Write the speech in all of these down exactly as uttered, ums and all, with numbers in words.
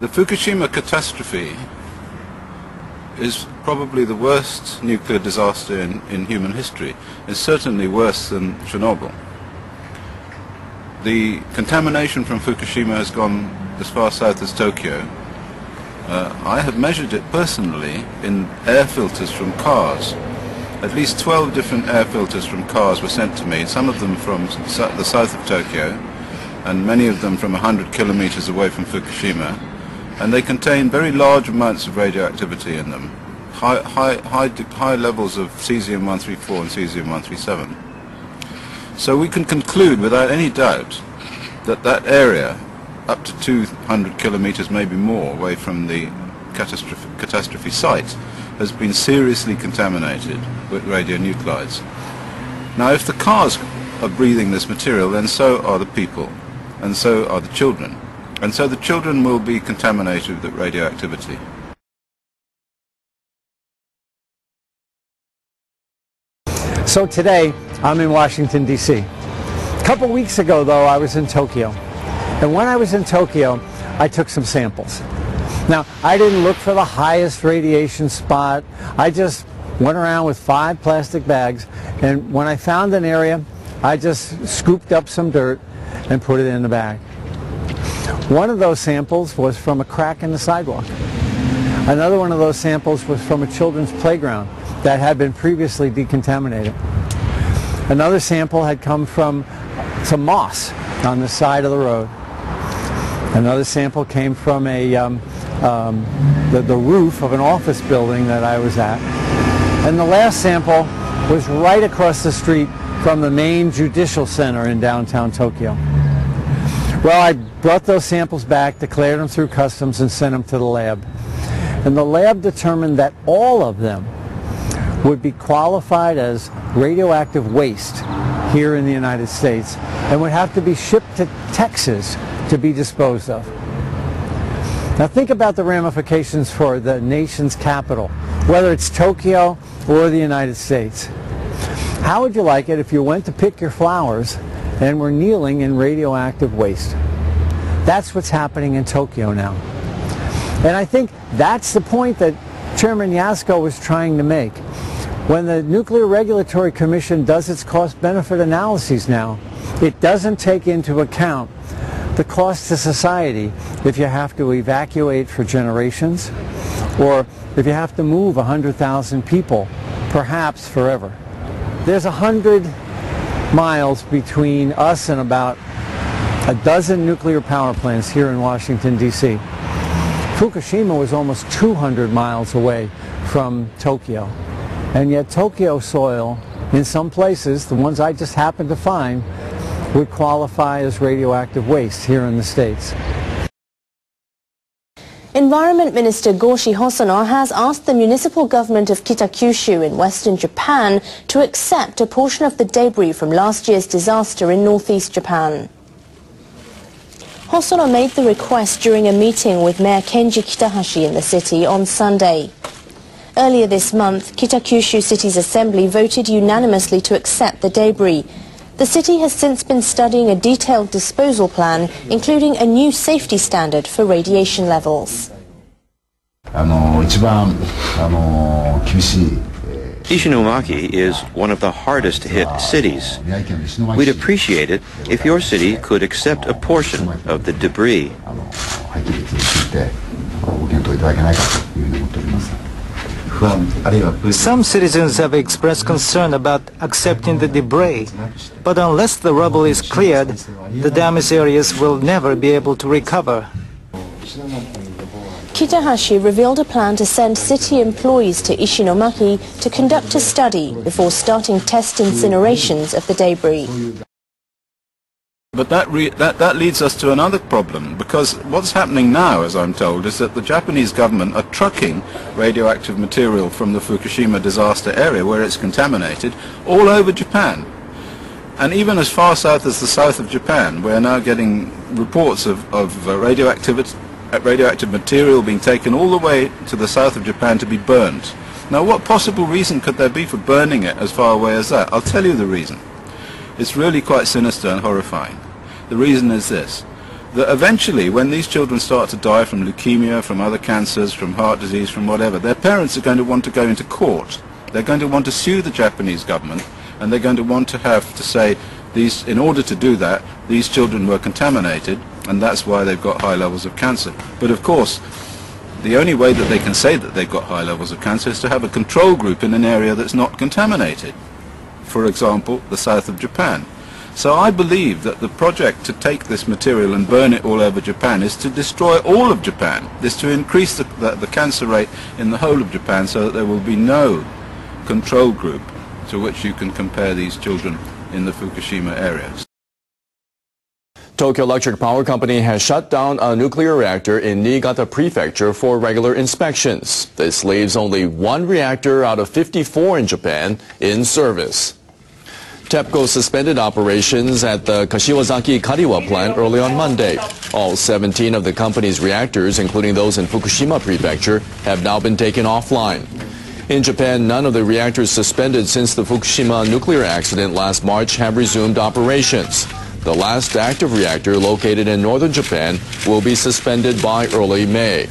The Fukushima catastrophe is probably the worst nuclear disaster in, in human history. It's certainly worse than Chernobyl. The contamination from Fukushima has gone as far south as Tokyo. Uh, I have measured it personally in air filters from cars. At least twelve different air filters from cars were sent to me, some of them from the south of Tokyo, and many of them from one hundred kilometers away from Fukushima. And they contain very large amounts of radioactivity in them, high, high, high, high levels of cesium one thirty-four and cesium one thirty-seven. So we can conclude without any doubt that that area, up to two hundred kilometers, maybe more, away from the catastrophe, catastrophe site, has been seriously contaminated with radionuclides. Now, if the cars are breathing this material, then so are the people, and so are the children. And so the children will be contaminated with radioactivity. So today, I'm in Washington, D C. A couple weeks ago, though, I was in Tokyo. And when I was in Tokyo, I took some samples. Now, I didn't look for the highest radiation spot. I just went around with five plastic bags. And when I found an area, I just scooped up some dirt and put it in the bag. One of those samples was from a crack in the sidewalk. Another one of those samples was from a children's playground that had been previously decontaminated. Another sample had come from some moss on the side of the road. Another sample came from a, um, um, the, the roof of an office building that I was at. And the last sample was right across the street from the main judicial center in downtown Tokyo. Well, I brought those samples back, declared them through customs, and sent them to the lab. And the lab determined that all of them would be qualified as radioactive waste here in the United States and would have to be shipped to Texas to be disposed of. Now think about the ramifications for the nation's capital, whether it's Tokyo or the United States. How would you like it if you went to pick your flowers and we're kneeling in radioactive waste? That's what's happening in Tokyo now. And I think that's the point that Chairman Yasko was trying to make. When the Nuclear Regulatory Commission does its cost-benefit analyses now, it doesn't take into account the cost to society if you have to evacuate for generations or if you have to move one hundred thousand people, perhaps forever. There's a hundred miles between us and about a dozen nuclear power plants here in Washington, D C. Fukushima was almost two hundred miles away from Tokyo. And yet Tokyo soil, in some places, the ones I just happened to find, would qualify as radioactive waste here in the States. Environment Minister Goshi Hosono has asked the municipal government of Kitakyushu in western Japan to accept a portion of the debris from last year's disaster in northeast Japan. Hosono made the request during a meeting with Mayor Kenji Kitahashi in the city on Sunday. Earlier this month, Kitakyushu City's Assembly voted unanimously to accept the debris. The city has since been studying a detailed disposal plan, including a new safety standard for radiation levels. Ishinomaki is one of the hardest hit cities. We'd appreciate it if your city could accept a portion of the debris. Some citizens have expressed concern about accepting the debris, but unless the rubble is cleared, the damaged areas will never be able to recover. Kitahashi revealed a plan to send city employees to Ishinomaki to conduct a study before starting test incinerations of the debris. But that, re that, that leads us to another problem, because what's happening now, as I'm told, is that the Japanese government are trucking radioactive material from the Fukushima disaster area, where it's contaminated, all over Japan. And even as far south as the south of Japan, we're now getting reports of, of uh, radioactive, radioactive material being taken all the way to the south of Japan to be burned. Now, what possible reason could there be for burning it as far away as that? I'll tell you the reason. It's really quite sinister and horrifying. The reason is this. that eventually, when these children start to die from leukemia, from other cancers, from heart disease, from whatever, their parents are going to want to go into court. They're going to want to sue the Japanese government, and they're going to want to have to say, these, in order to do that, these children were contaminated, and that's why they've got high levels of cancer. But of course, the only way that they can say that they've got high levels of cancer is to have a control group in an area that's not contaminated. For example, the south of Japan. So I believe that the project to take this material and burn it all over Japan is to destroy all of Japan, is to increase the, the, the cancer rate in the whole of Japan so that there will be no control group to which you can compare these children in the Fukushima areas. Tokyo Electric Power Company has shut down a nuclear reactor in Niigata Prefecture for regular inspections. This leaves only one reactor out of fifty-four in Japan in service. TEPCO suspended operations at the Kashiwazaki-Kariwa plant early on Monday. All seventeen of the company's reactors, including those in Fukushima Prefecture, have now been taken offline. In Japan, none of the reactors suspended since the Fukushima nuclear accident last March have resumed operations. The last active reactor located in northern Japan will be suspended by early May.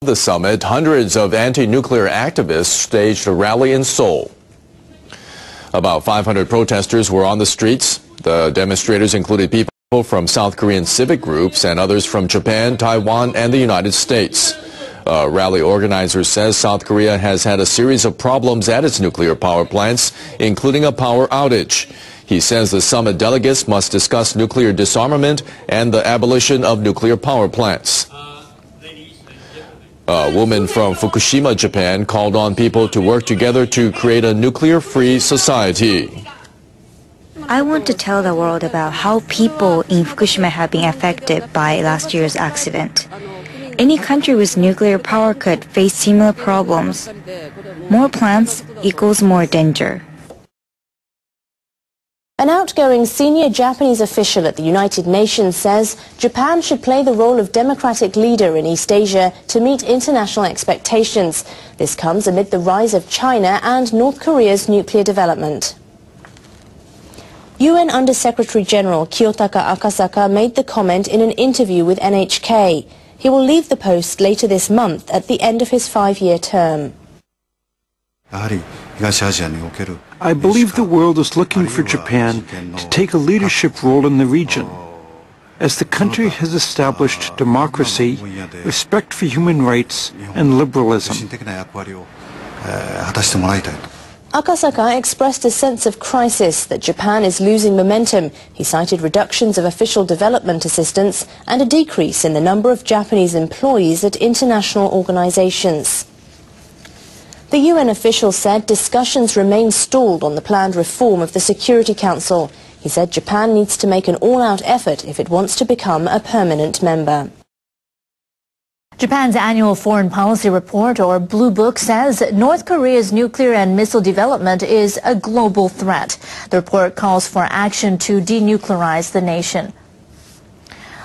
At the summit, hundreds of anti-nuclear activists staged a rally in Seoul. About five hundred protesters were on the streets. The demonstrators included people from South Korean civic groups and others from Japan, Taiwan, and the United States. A rally organizer says South Korea has had a series of problems at its nuclear power plants, including a power outage. He says the summit delegates must discuss nuclear disarmament and the abolition of nuclear power plants. A woman from Fukushima, Japan, called on people to work together to create a nuclear-free society. I want to tell the world about how people in Fukushima have been affected by last year's accident. Any country with nuclear power could face similar problems. More plants equals more danger. An outgoing senior Japanese official at the United Nations says Japan should play the role of democratic leader in East Asia to meet international expectations. This comes amid the rise of China and North Korea's nuclear development. U N Under-Secretary General Kiyotaka Akasaka made the comment in an interview with N H K. He will leave the post later this month at the end of his five-year term. I believe the world is looking for Japan to take a leadership role in the region. As the country has established democracy, respect for human rights, and liberalism. Akasaka expressed a sense of crisis that Japan is losing momentum. He cited reductions of official development assistance and a decrease in the number of Japanese employees at international organizations. The U N official said discussions remain stalled on the planned reform of the Security Council. He said Japan needs to make an all-out effort if it wants to become a permanent member. Japan's annual foreign policy report, or Blue Book, says North Korea's nuclear and missile development is a global threat. The report calls for action to denuclearize the nation.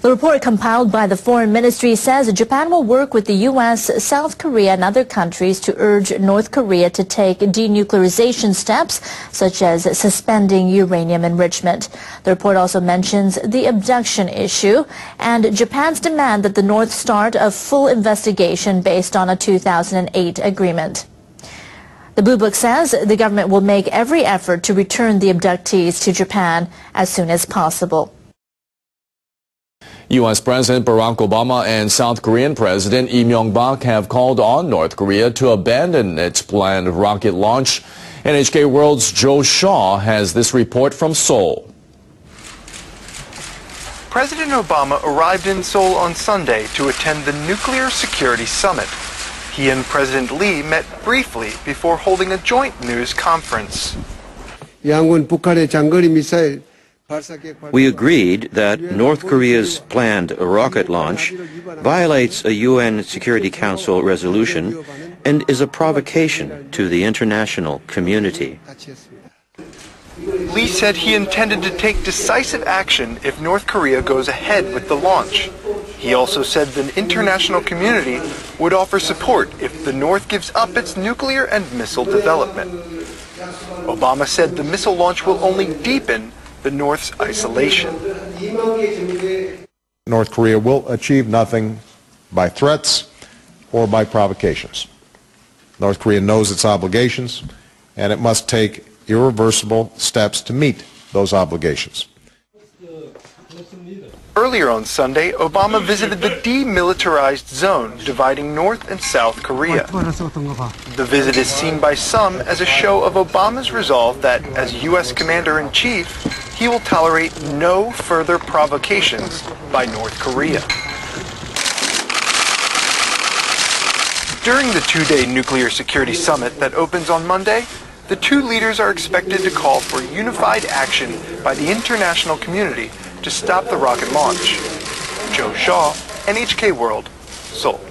The report compiled by the Foreign Ministry says Japan will work with the U S, South Korea, and other countries to urge North Korea to take denuclearization steps, such as suspending uranium enrichment. The report also mentions the abduction issue and Japan's demand that the North start a full investigation based on a two thousand eight agreement. The Blue Book says the government will make every effort to return the abductees to Japan as soon as possible. U S President Barack Obama and South Korean President Lee Myung-bak have called on North Korea to abandon its planned rocket launch. N H K World's Joe Shaw has this report from Seoul. President Obama arrived in Seoul on Sunday to attend the Nuclear Security Summit. He and President Lee met briefly before holding a joint news conference. We agreed that North Korea's planned rocket launch violates a U N Security Council resolution and is a provocation to the international community. Lee said he intended to take decisive action if North Korea goes ahead with the launch. He also said the international community would offer support if the North gives up its nuclear and missile development. Obama said the missile launch will only deepen the North's isolation. North Korea will achieve nothing by threats or by provocations. North Korea knows its obligations, and it must take irreversible steps to meet those obligations. Earlier on Sunday, Obama visited the demilitarized zone dividing North and South Korea. The visit is seen by some as a show of Obama's resolve that, as U S Commander-in-Chief, he will tolerate no further provocations by North Korea. During the two-day nuclear security summit that opens on Monday, the two leaders are expected to call for unified action by the international community to stop the rocket launch. Joe Shaw, N H K World, Seoul.